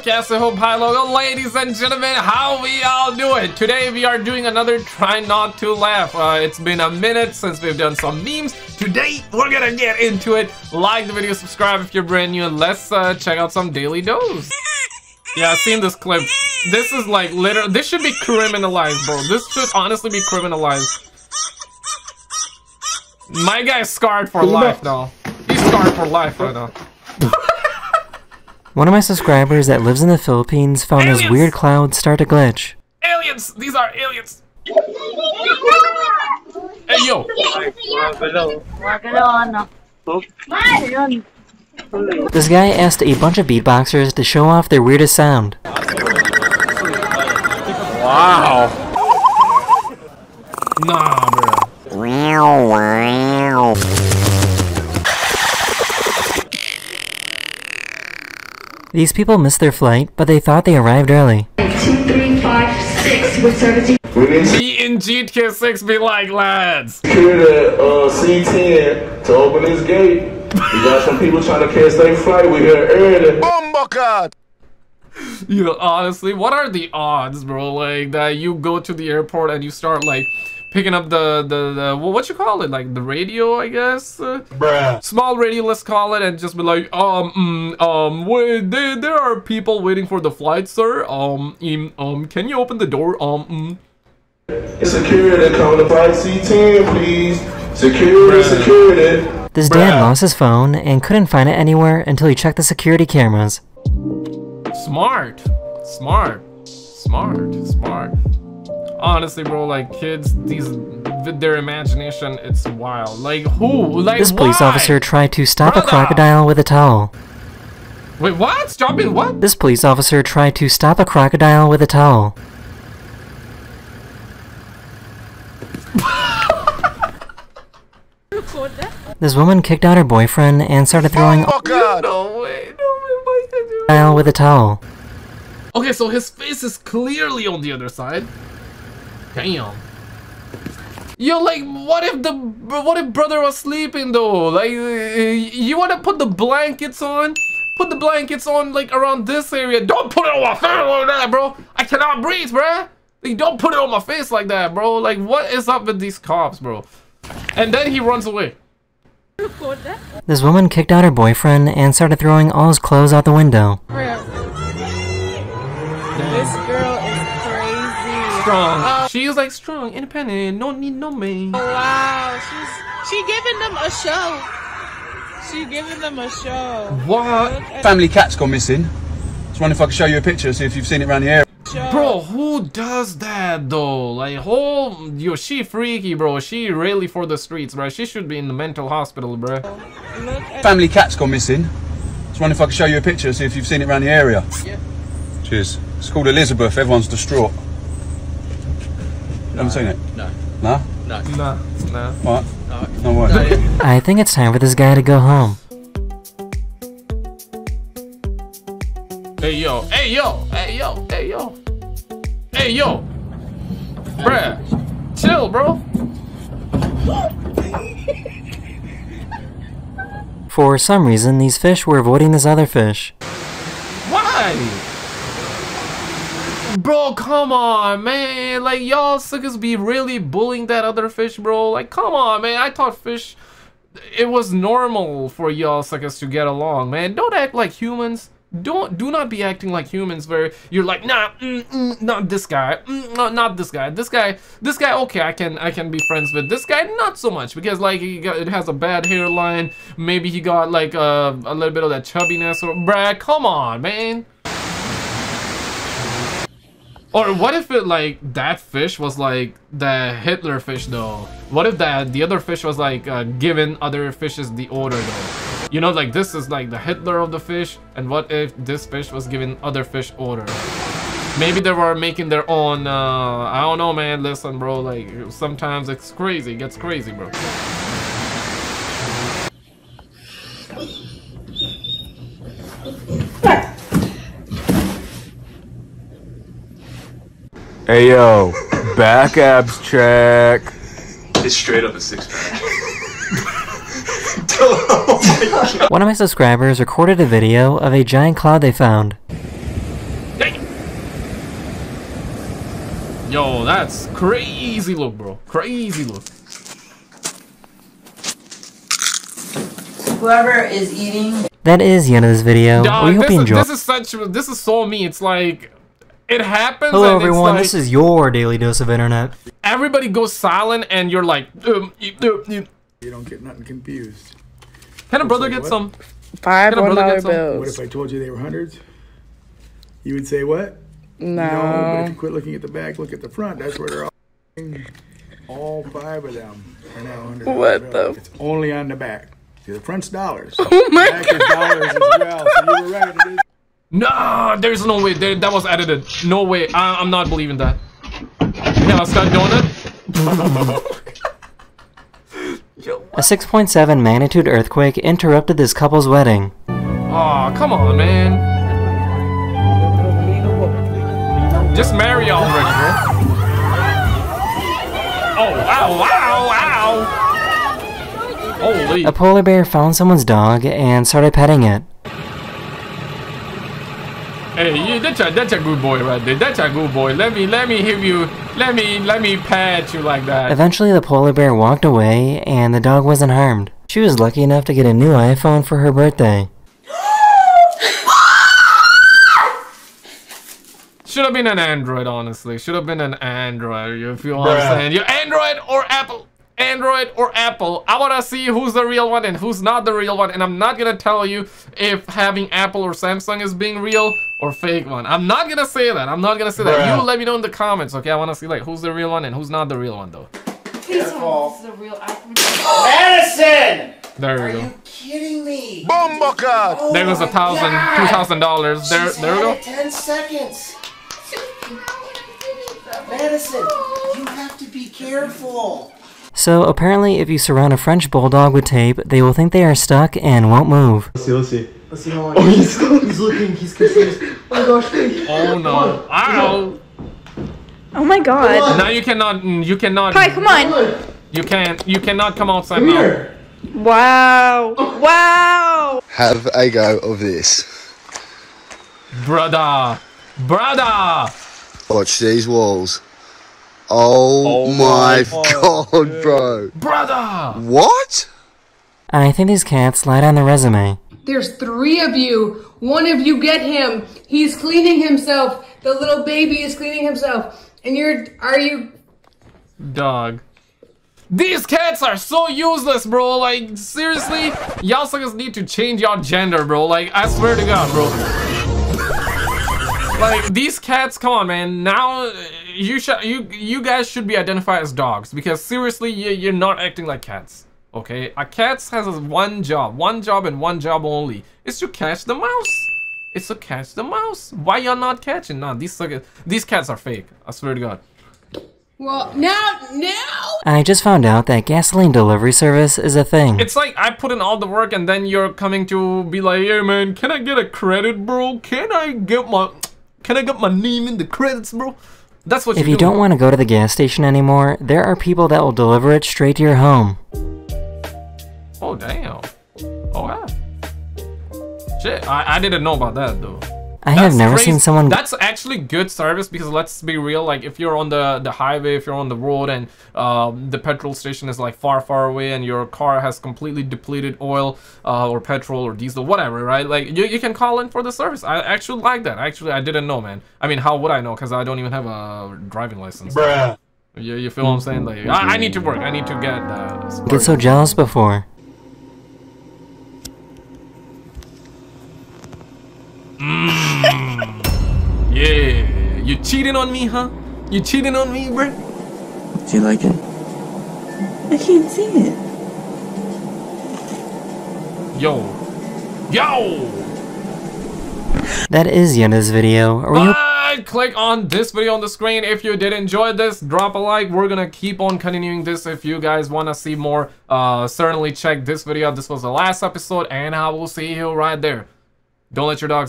podcast. I hope hi logo, ladies and gentlemen, how we all do it. Today we are doing another try not to laugh. It's been a minute since we've done some memes. Today we're gonna get into it. Like the video, subscribe if you're brand new, and let's check out some Daily Dose. Yeah, I've seen this clip. This is like literally, this should be criminalized, bro. This should honestly be criminalized. My guy's scarred for life now. He's scarred for life right now. One of my subscribers that lives in the Philippines found aliens. This weird cloud start to glitch. Aliens! These are aliens! Hey, yo! This guy asked a bunch of beatboxers to show off their weirdest sound. Wow! Nah, bro. Wow! These people missed their flight, but they thought they arrived early. 2, 3, 5, 6 with service. Me and GTK6 be like, lads. Security C10 to open this gate. We got some people trying to catch their flight. We here early. Oh my god! You know, honestly, what are the odds, bro? Like that you go to the airport and you start like picking up the what you call it, like the radio, I guess. Bruh. Small radio, let's call it, and just be like, wait, there are people waiting for the flight, sir. Can you open the door? Security, come to flight C10, please. Security, bruh. Security. This dad lost his phone and couldn't find it anywhere until he checked the security cameras. Smart, smart, smart, smart. Honestly, bro, like kids, these with their imagination, it's wild. Like who? Like this police officer tried to stop a crocodile with a towel. Wait, what? Stopping what? This police officer tried to stop a crocodile with a towel. This woman kicked out her boyfriend and started throwing crocodile with a towel. Okay, so his face is clearly on the other side. Damn. Yo, like, what if brother was sleeping though? Like, you wanna put the blankets on? Put the blankets on like around this area. Don't put it on my face like that, bro. I cannot breathe, bruh. Like, don't put it on my face like that, bro. Like, what is up with these cops, bro? And then he runs away. This woman kicked out her boyfriend and started throwing all his clothes out the window. This girl is crazy. Strong. She's like strong, independent, don't need no man. Oh, wow, she giving them a show. She giving them a show. What? Family cat's gone missing. Just wonder if I could show you a picture, see if you've seen it around the area. Bro, who does that though? Like, whole yo, she freaky, bro. She really for the streets, bro. She should be in the mental hospital, bro. Family cat's gone missing. Just wonder if I could show you a picture, see if you've seen it around the area. Yeah. Cheers. It's called Elizabeth. Everyone's distraught. I haven't seen it? No. No? No. No. No. What? No. No way. No. I think it's time for this guy to go home. Hey yo, hey yo, hey yo, hey yo. Hey yo. Bruh. Chill, bro. For some reason, these fish were avoiding this other fish. Why? Bro, come on, man. Like, y'all suckers be really bullying that other fish, bro. Like, come on, man. I thought fish, it was normal for y'all suckers to get along, man. Don't act like humans. Do not be acting like humans where you're like, nah, not this guy, not this guy. This guy, okay, I can be friends with this guy, not so much, because like it has a bad hairline. Maybe he got like a little bit of that chubbiness or bruh, come on, man. Or what if it like that fish was like the Hitler fish though? What if the other fish was like giving other fishes the order though? You know, like this is like the Hitler of the fish, and what if this fish was giving other fish order? Maybe they were making their own. I don't know, man. Listen, bro. Like sometimes it's crazy. It gets crazy, bro. Hey yo, back abs check. It's straight up a six-pack. Oh my God. One of my subscribers recorded a video of a giant cloud they found. Yo, that's crazy look, bro. Crazy look. Whoever is eating. That is the end of this video. Dog, we hope you enjoyed. This is so me. It's like, it happens. Hello and everyone, it's like, this is your Daily Dose of Internet. Everybody goes silent and you're like, you don't get nothing confused. Can a brother get some? $5 bills. What if I told you they were hundreds? You would say what? No. No, but if you quit looking at the back, look at the front. That's where they're all. All five of them are now $100. What the? It's only on the back. See, the front's dollars. Oh my God. The back is dollars as well. So you were right. It is. No, there's no way. That was edited. No way. I'm not believing that. Yeah, Scott Donut. A 6.7 magnitude earthquake interrupted this couple's wedding. Aw, come on, man. Just marry already, bro. Oh, ow, ow, ow. Holy. A polar bear found someone's dog and started petting it. Hey, that's a good boy right there. That's a good boy. Let me hear you. Let me pat you like that. Eventually, the polar bear walked away, and the dog wasn't harmed. She was lucky enough to get a new iPhone for her birthday. Should have been an Android, honestly. Should have been an Android. You feel what I'm saying? You Android or Apple? Android or Apple? I want to see who's the real one and who's not the real one. And I'm not going to tell you if having Apple or Samsung is being real or fake one. I'm not going to say that. I'm not going to say that. You let me know in the comments, okay? I want to see like who's the real one and who's not the real one, though. Please tell me this is a real iPhone. Madison! There we go. Are you kidding me? Boom, God. Oh, there goes $1,000, $2,000. There we go. 10 seconds. Madison, you have to be careful. So apparently, if you surround a French bulldog with tape, they will think they are stuck and won't move. Let's see how long. Oh, he's looking. He's confused. Oh my gosh! Oh no! Ow! Oh my God! Now you cannot. Kai, come on! You cannot come outside now. Here. Wow! Wow! Have a go of this, brother. Watch these walls. Oh my God, bro. Brother! What? I think these cats lied on the resume. There's three of you. One of you get him. He's cleaning himself. The little baby is cleaning himself. And are you... Dog. These cats are so useless, bro. Like, seriously? Y'all suckers need to change y'all gender, bro. Like, I swear to God, bro. Like, these cats, come on, man. Now, you guys should be identified as dogs. Because, seriously, you're not acting like cats. Okay? A cat has one job. One job and one job only. It's to catch the mouse. It's to catch the mouse. Why y'all not catching? Nah, these cats are fake. I swear to God. Well, now! I just found out that gasoline delivery service is a thing. It's like I put in all the work and then you're coming to be like, hey, man, can I get a credit, bro? Can I get my name in the credits, bro? That's what you do. If you don't want to go to the gas station anymore, there are people that will deliver it straight to your home. Oh, damn. Oh, wow. Shit, I didn't know about that, though. I have never seen someone... That's actually good service because let's be real, like, if you're on the highway, if you're on the road and the petrol station is, like, far away and your car has completely depleted oil or petrol or diesel, whatever, right? Like, you can call in for the service. I actually like that. Actually, I didn't know, man. I mean, how would I know? Because I don't even have a driving license. Bruh. You feel what I'm saying? Like, I need to work. I need to get... Get so jealous before. Yeah, you cheating on me, huh? You cheating on me, bro? Do you like it? I can't see it. Yo! That is the end of this video. Click on this video on the screen if you did enjoy this. Drop a like. We're gonna keep on continuing this. If you guys want to see more, certainly check this video. This was the last episode and I will see you right there. Don't let your dogs